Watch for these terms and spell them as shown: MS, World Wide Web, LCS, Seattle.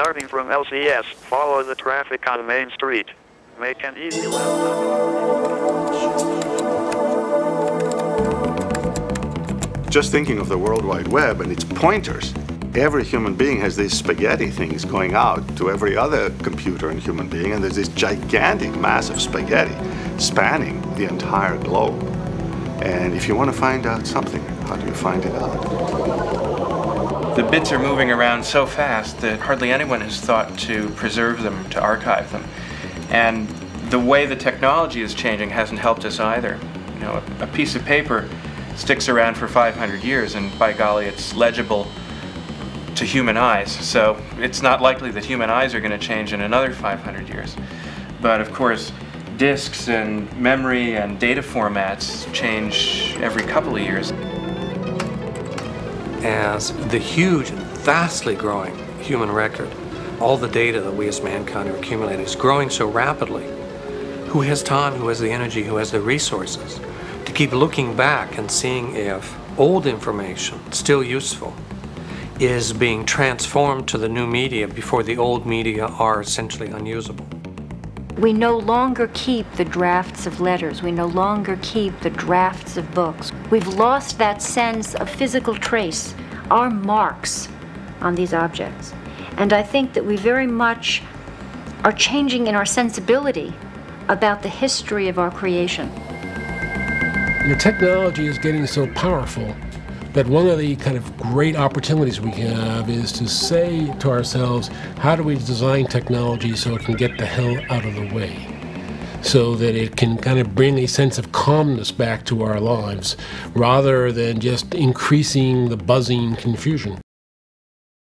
Starting from LCS, follow the traffic on Main Street. Make an easy left. Just thinking of the World Wide Web and its pointers. Every human being has these spaghetti things going out to every other computer and human being, and there's this gigantic mass of spaghetti spanning the entire globe. And if you want to find out something, how do you find it out? The bits are moving around so fast that hardly anyone has thought to preserve them, to archive them. And the way the technology is changing hasn't helped us either. You know, a piece of paper sticks around for 500 years, and by golly, it's legible to human eyes, so it's not likely that human eyes are going to change in another 500 years. But of course, disks and memory and data formats change every couple of years. As the huge and vastly growing human record, all the data that we as mankind are accumulating is growing so rapidly. Who has time, who has the energy, who has the resources to keep looking back and seeing if old information, still useful, is being transformed to the new media before the old media are essentially unusable. We no longer keep the drafts of letters. We no longer keep the drafts of books. We've lost that sense of physical trace, our marks on these objects. And I think that we very much are changing in our sensibility about the history of our creation. Your technology is getting so powerful that one of the kind of great opportunities we have is to say to ourselves, how do we design technology so it can get the hell out of the way? So that it can kind of bring a sense of calmness back to our lives, rather than just increasing the buzzing confusion.